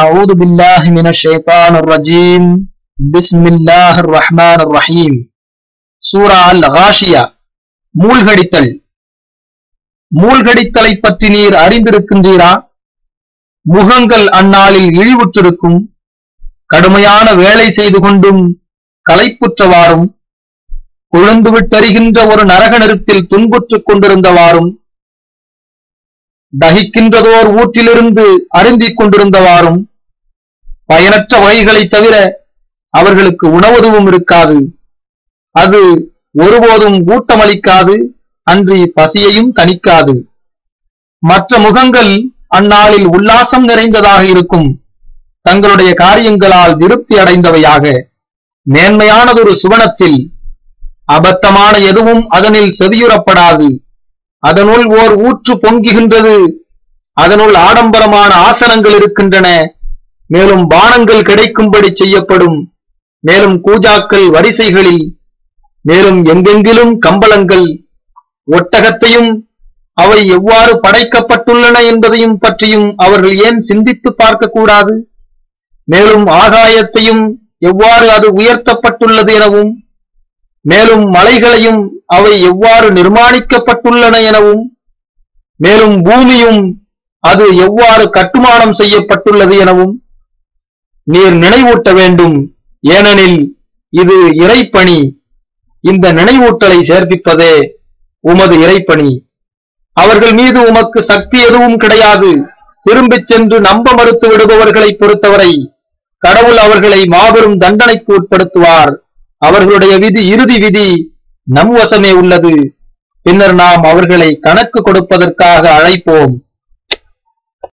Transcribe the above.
आऊदु बिल्लाहि मिनश्शैतानिर्रजीम बिस्मिल्लाहिर्रहमानिर्रहीम। सूरा अल गाशिया मूल्घड़ित्तल। मूल्घड़ित्तலை பற்றி நீர் அறிந்திருக்கின்றீரா? முகங்கள் அந்நாளில் இழிவுற்றிருக்கும், கடுமையான வேலை செய்து கொண்டும் களைப்புற்றவாறும் கொழுந்து விட்டறிகின்ற ஒரு நரக நெருப்பில் துன்புற்றுக் கொண்டிருந்தவாறும் தகிக்கின்றதோர் ஊற்றிலிருந்து அருந்திக் கொண்டிருந்தவாறும் பயனற்ற வகைகளை தவிர அவர்களுக்கு உணவுதுவும் இருக்காது, அது ஒருபோதும் ஊட்டமளிக்காது, அன்றி பசியையும் தணிக்காது. மற்ற முகங்கள் அந்நாளில் உல்லாசம் நிறைந்ததாக இருக்கும், தங்களுடைய காரியங்களால் திருப்தி அடைந்தவையாக, மேன்மையானதொரு சுவனத்தில். அபத்தமான எதுவும் அதனில் செவியுறப்படாது, அதனுள் ஓர் ஊற்று பொங்குகின்றது, அதனுள் ஆடம்பரமான ஆசனங்கள் இருக்கின்றன, மேலும் பானங்கள் கிடைக்கும்படி செய்யப்படும், மேலும் கூஜாக்கள் வரிசைகளில், மேலும் எங்கெங்கிலும் கம்பளங்கள். ஒட்டகத்தையும் அவை எவ்வாறு படைக்கப்பட்டுள்ளன என்பதையும் பற்றியும் அவர்கள் ஏன் சிந்தித்து பார்க்கக்கூடாது? மேலும் ஆகாயத்தையும் எவ்வாறு அது உயர்த்தப்பட்டுள்ளது எனவும், மேலும் மலைகளையும் அவை எவ்வாறு நிர்மாணிக்கப்பட்டுள்ளன எனவும், மேலும் பூமியும் அது எவ்வாறு கட்டுமானம் செய்யப்பட்டுள்ளது எனவும் நீர் நினைவூட்ட வேண்டும். ஏனெனில் இது இறைப்பணி, இந்த நினைவூட்டலை சேர்ப்பிப்பதே உமது இறைப்பணி. அவர்கள் மீது உமக்கு சக்தி எதுவும் கிடையாது. திரும்பிச் சென்று நம்ப மறுத்து விடுபவர்களை பொறுத்தவரை கடவுள் அவர்களை மாபெரும் தண்டனைக்கு உட்படுத்துவார். அவர்களுடைய விதி, இறுதி விதி நம் வசமே உள்ளது. பின்னர் நாம் அவர்களை கணக்கு கொடுப்பதற்காக அழைப்போம்.